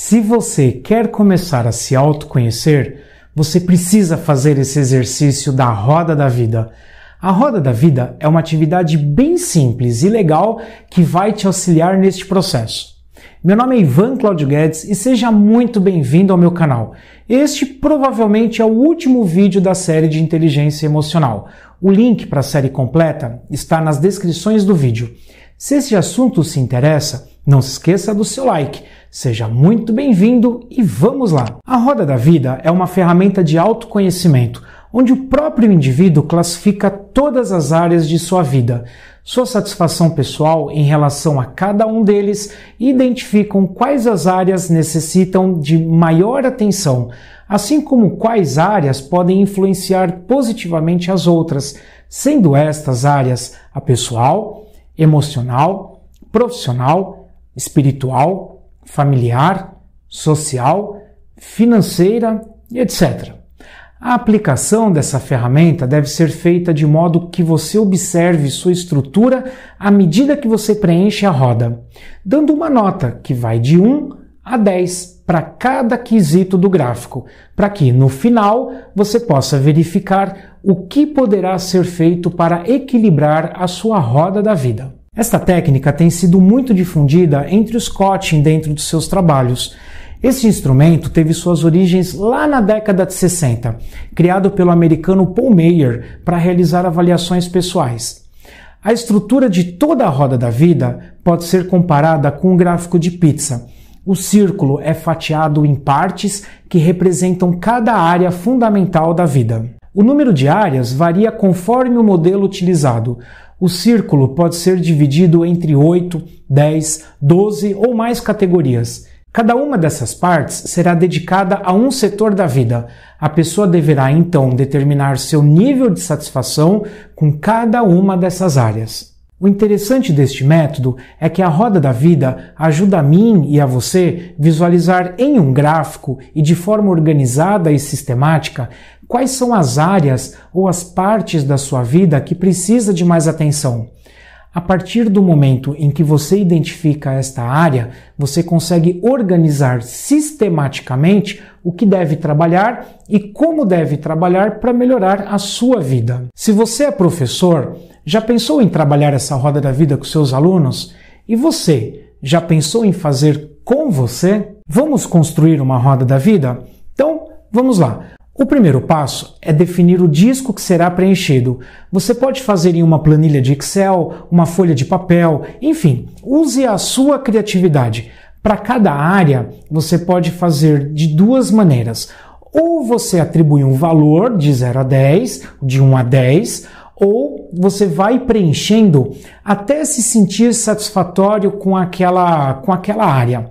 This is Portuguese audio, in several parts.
Se você quer começar a se autoconhecer, você precisa fazer esse exercício da roda da vida. A roda da vida é uma atividade bem simples e legal que vai te auxiliar neste processo. Meu nome é Ivan Claudio Guedes e seja muito bem-vindo ao meu canal. Este provavelmente é o último vídeo da série de inteligência emocional. O link para a série completa está nas descrições do vídeo. Se esse assunto se interessa, não se esqueça do seu like. Seja muito bem-vindo e vamos lá! A roda da vida é uma ferramenta de autoconhecimento, onde o próprio indivíduo classifica todas as áreas de sua vida, sua satisfação pessoal em relação a cada um deles e identificam quais as áreas necessitam de maior atenção, assim como quais áreas podem influenciar positivamente as outras, sendo estas áreas a pessoal, emocional, profissional, espiritual, familiar, social, financeira e etc. A aplicação dessa ferramenta deve ser feita de modo que você observe sua estrutura à medida que você preenche a roda, dando uma nota que vai de 1 a 10 para cada quesito do gráfico, para que, no final, você possa verificar o que poderá ser feito para equilibrar a sua roda da vida. Esta técnica tem sido muito difundida entre os coaching dentro dos seus trabalhos. Este instrumento teve suas origens lá na década de 60, criado pelo americano Paul Meyer para realizar avaliações pessoais. A estrutura de toda a roda da vida pode ser comparada com um gráfico de pizza. O círculo é fatiado em partes que representam cada área fundamental da vida. O número de áreas varia conforme o modelo utilizado. O círculo pode ser dividido entre 8, 10, 12 ou mais categorias. Cada uma dessas partes será dedicada a um setor da vida. A pessoa deverá, então, determinar seu nível de satisfação com cada uma dessas áreas. O interessante deste método é que a roda da vida ajuda a mim e a você visualizar em um gráfico e de forma organizada e sistemática quais são as áreas ou as partes da sua vida que precisa de mais atenção. A partir do momento em que você identifica esta área, você consegue organizar sistematicamente o que deve trabalhar e como deve trabalhar para melhorar a sua vida. Se você é professor, já pensou em trabalhar essa roda da vida com seus alunos? E você, já pensou em fazer com você? Vamos construir uma roda da vida? Então, vamos lá! O primeiro passo é definir o disco que será preenchido. Você pode fazer em uma planilha de Excel, uma folha de papel, enfim, use a sua criatividade. Para cada área, você pode fazer de duas maneiras. Ou você atribui um valor de 0 a 10, de 1 a 10, ou você vai preenchendo até se sentir satisfatório com aquela área.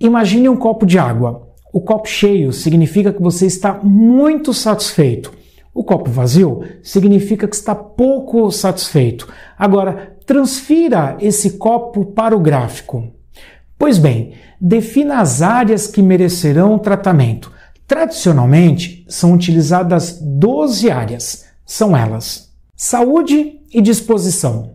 Imagine um copo de água. O copo cheio significa que você está muito satisfeito. O copo vazio significa que está pouco satisfeito. Agora, transfira esse copo para o gráfico. Pois bem, defina as áreas que merecerão tratamento. Tradicionalmente, são utilizadas 12 áreas. São elas: saúde e disposição.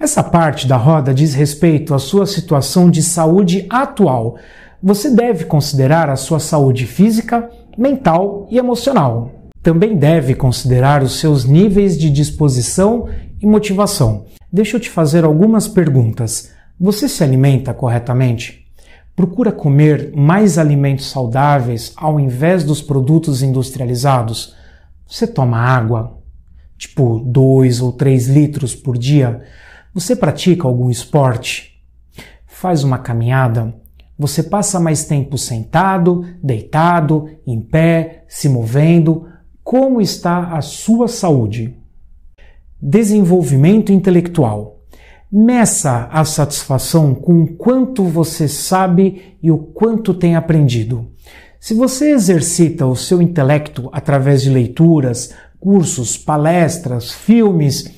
Essa parte da roda diz respeito à sua situação de saúde atual. Você deve considerar a sua saúde física, mental e emocional. Também deve considerar os seus níveis de disposição e motivação. Deixa eu te fazer algumas perguntas. Você se alimenta corretamente? Procura comer mais alimentos saudáveis ao invés dos produtos industrializados? Você toma água, tipo 2 ou 3 litros por dia? Você pratica algum esporte? Faz uma caminhada? Você passa mais tempo sentado, deitado, em pé, se movendo? Como está a sua saúde? Desenvolvimento intelectual. Meça a satisfação com o quanto você sabe e o quanto tem aprendido. Se você exercita o seu intelecto através de leituras, cursos, palestras, filmes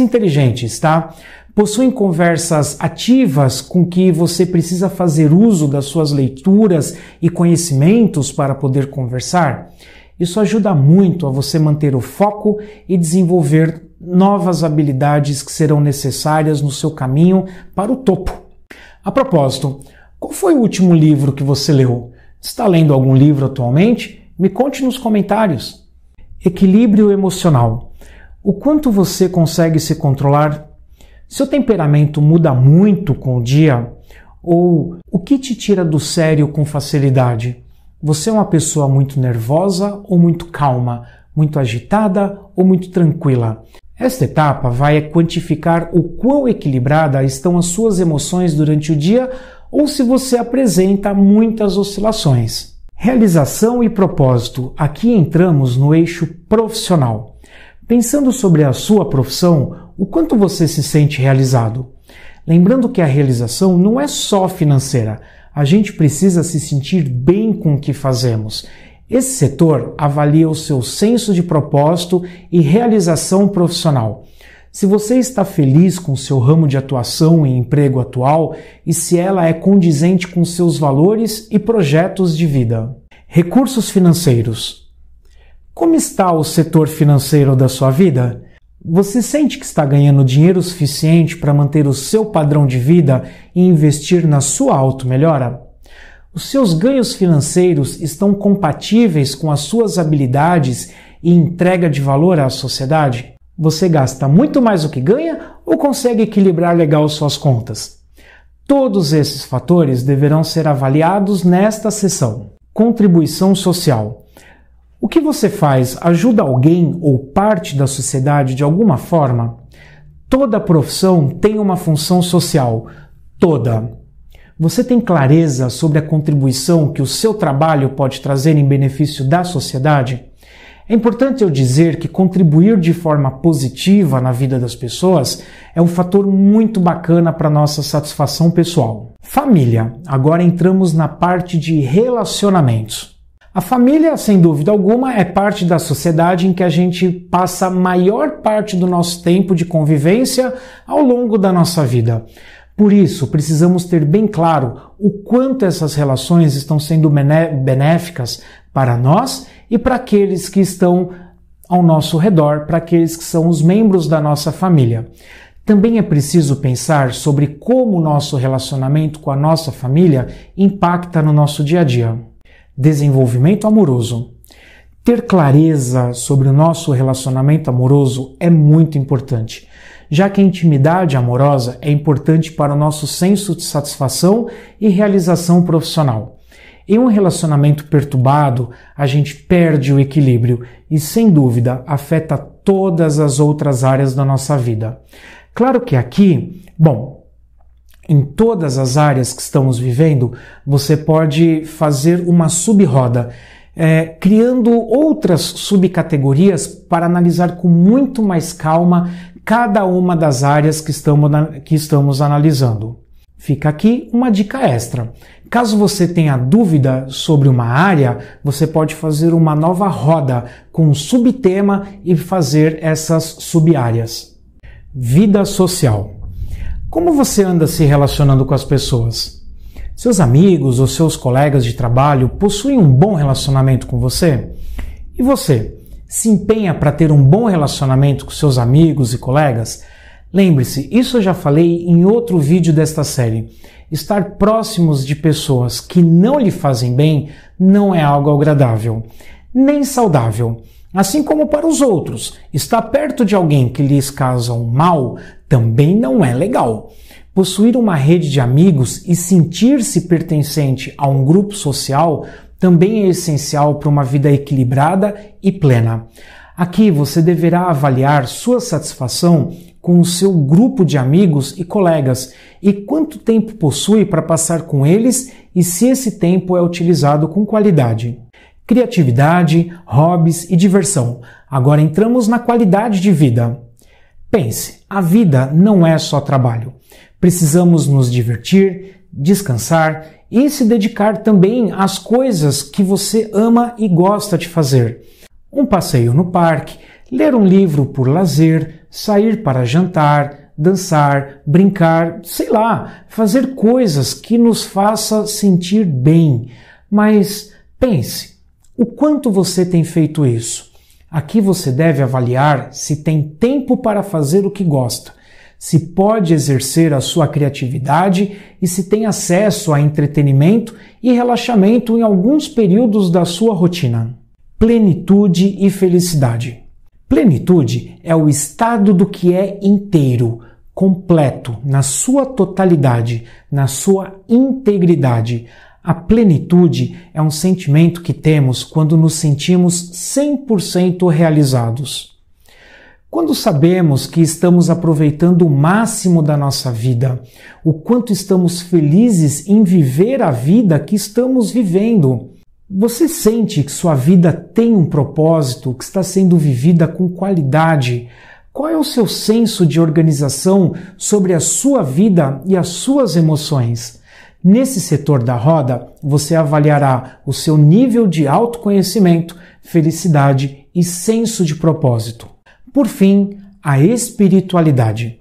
inteligentes, tá? Possuem conversas ativas com que você precisa fazer uso das suas leituras e conhecimentos para poder conversar? Isso ajuda muito a você manter o foco e desenvolver novas habilidades que serão necessárias no seu caminho para o topo. A propósito, Qual foi o último livro que você leu? Está lendo algum livro atualmente? Me conte nos comentários. Equilíbrio emocional. O quanto você consegue se controlar? Seu temperamento muda muito com o dia? Ou o que te tira do sério com facilidade? Você é uma pessoa muito nervosa ou muito calma? Muito agitada ou muito tranquila? Esta etapa vai quantificar o quão equilibrada estão as suas emoções durante o dia ou se você apresenta muitas oscilações. Realização e propósito. Aqui entramos no eixo profissional. Pensando sobre a sua profissão, o quanto você se sente realizado? Lembrando que a realização não é só financeira. A gente precisa se sentir bem com o que fazemos. Esse setor avalia o seu senso de propósito e realização profissional. Se você está feliz com seu ramo de atuação e emprego atual e se ela é condizente com seus valores e projetos de vida. Recursos financeiros. Como está o setor financeiro da sua vida? Você sente que está ganhando dinheiro suficiente para manter o seu padrão de vida e investir na sua automelhora? Os seus ganhos financeiros estão compatíveis com as suas habilidades e entrega de valor à sociedade? Você gasta muito mais do que ganha ou consegue equilibrar legal suas contas? Todos esses fatores deverão ser avaliados nesta seção. Contribuição social. O que você faz ajuda alguém ou parte da sociedade de alguma forma? Toda profissão tem uma função social. Toda. Você tem clareza sobre a contribuição que o seu trabalho pode trazer em benefício da sociedade? É importante eu dizer que contribuir de forma positiva na vida das pessoas é um fator muito bacana para nossa satisfação pessoal. Família. Agora entramos na parte de relacionamentos. A família, sem dúvida alguma, é parte da sociedade em que a gente passa a maior parte do nosso tempo de convivência ao longo da nossa vida. Por isso, precisamos ter bem claro o quanto essas relações estão sendo benéficas para nós e para aqueles que estão ao nosso redor, para aqueles que são os membros da nossa família. Também é preciso pensar sobre como o nosso relacionamento com a nossa família impacta no nosso dia a dia. Desenvolvimento amoroso. Ter clareza sobre o nosso relacionamento amoroso é muito importante, já que a intimidade amorosa é importante para o nosso senso de satisfação e realização profissional. Em um relacionamento perturbado, a gente perde o equilíbrio e, sem dúvida, afeta todas as outras áreas da nossa vida. Claro que aqui, em todas as áreas que estamos vivendo, você pode fazer uma sub-roda, criando outras subcategorias para analisar com muito mais calma cada uma das áreas que estamos analisando. Fica aqui uma dica extra. Caso você tenha dúvida sobre uma área, você pode fazer uma nova roda com um subtema e fazer essas sub-áreas. Vida social. Como você anda se relacionando com as pessoas? Seus amigos ou seus colegas de trabalho possuem um bom relacionamento com você? E você, se empenha para ter um bom relacionamento com seus amigos e colegas? Lembre-se, isso eu já falei em outro vídeo desta série. Estar próximos de pessoas que não lhe fazem bem não é algo agradável, nem saudável. Assim como para os outros, estar perto de alguém que lhes causa um mal também não é legal. Possuir uma rede de amigos e sentir-se pertencente a um grupo social também é essencial para uma vida equilibrada e plena. Aqui você deverá avaliar sua satisfação com o seu grupo de amigos e colegas e quanto tempo possui para passar com eles e se esse tempo é utilizado com qualidade. Criatividade, hobbies e diversão. Agora entramos na qualidade de vida. Pense, a vida não é só trabalho. Precisamos nos divertir, descansar e se dedicar também às coisas que você ama e gosta de fazer. Um passeio no parque, ler um livro por lazer, sair para jantar, dançar, brincar, fazer coisas que nos faça sentir bem. Mas pense, o quanto você tem feito isso? Aqui você deve avaliar se tem tempo para fazer o que gosta, se pode exercer a sua criatividade e se tem acesso a entretenimento e relaxamento em alguns períodos da sua rotina. Plenitude e felicidade. Plenitude é o estado do que é inteiro, completo, na sua totalidade, na sua integridade. A plenitude é um sentimento que temos quando nos sentimos 100% realizados. Quando sabemos que estamos aproveitando o máximo da nossa vida, o quanto estamos felizes em viver a vida que estamos vivendo. Você sente que sua vida tem um propósito, que está sendo vivida com qualidade? Qual é o seu senso de organização sobre a sua vida e as suas emoções? Nesse setor da roda, você avaliará o seu nível de autoconhecimento, felicidade e senso de propósito. Por fim, a espiritualidade.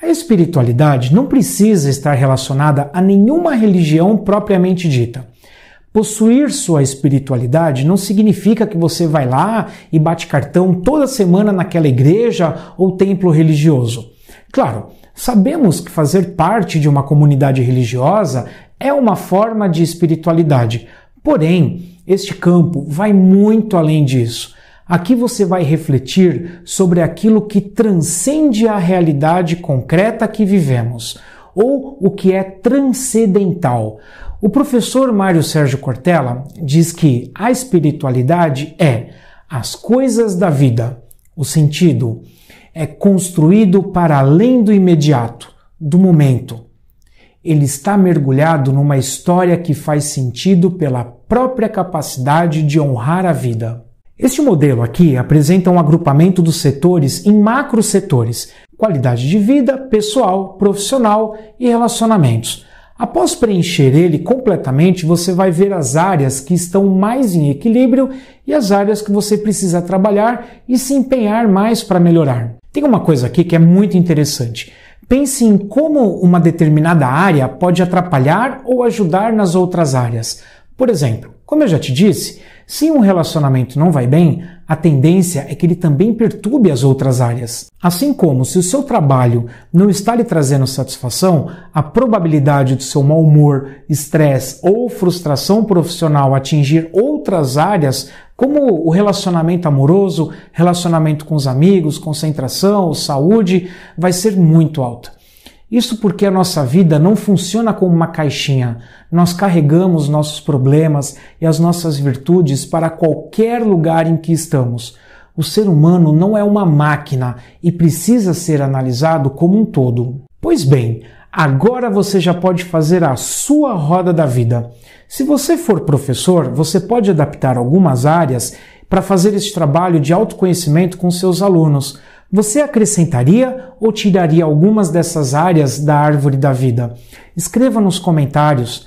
A espiritualidade não precisa estar relacionada a nenhuma religião propriamente dita. Possuir sua espiritualidade não significa que você vai lá e bate cartão toda semana naquela igreja ou templo religioso. Claro, sabemos que fazer parte de uma comunidade religiosa é uma forma de espiritualidade. Porém, este campo vai muito além disso. Aqui você vai refletir sobre aquilo que transcende a realidade concreta que vivemos, ou o que é transcendental. O professor Mário Sérgio Cortella diz que a espiritualidade é as coisas da vida. O sentido é construído para além do imediato, do momento. Ele está mergulhado numa história que faz sentido pela própria capacidade de honrar a vida. Este modelo aqui apresenta um agrupamento dos setores em macro setores: qualidade de vida, pessoal, profissional e relacionamentos. Após preencher ele completamente, você vai ver as áreas que estão mais em equilíbrio e as áreas que você precisa trabalhar e se empenhar mais para melhorar. Tem uma coisa aqui que é muito interessante. Pense em como uma determinada área pode atrapalhar ou ajudar nas outras áreas. Por exemplo, como eu já te disse, se um relacionamento não vai bem, a tendência é que ele também perturbe as outras áreas. Assim como, se o seu trabalho não está lhe trazendo satisfação, a probabilidade do seu mau humor, estresse ou frustração profissional atingir outras áreas, como o relacionamento amoroso, relacionamento com os amigos, concentração, saúde, vai ser muito alta. Isso porque a nossa vida não funciona como uma caixinha. Nós carregamos nossos problemas e as nossas virtudes para qualquer lugar em que estamos. O ser humano não é uma máquina e precisa ser analisado como um todo. Pois bem, agora você já pode fazer a sua roda da vida. Se você for professor, você pode adaptar algumas áreas para fazer esse trabalho de autoconhecimento com seus alunos. Você acrescentaria ou tiraria algumas dessas áreas da árvore da vida? Escreva nos comentários.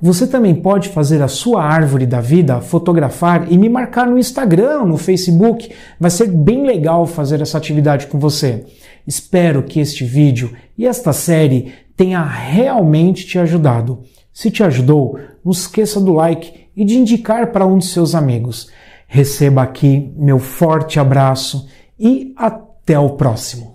Você também pode fazer a sua árvore da vida, fotografar e me marcar no Instagram, no Facebook. Vai ser bem legal fazer essa atividade com você. Espero que este vídeo e esta série tenha realmente te ajudado. Se te ajudou, não esqueça do like e de indicar para um de seus amigos. Receba aqui meu forte abraço e até o próximo.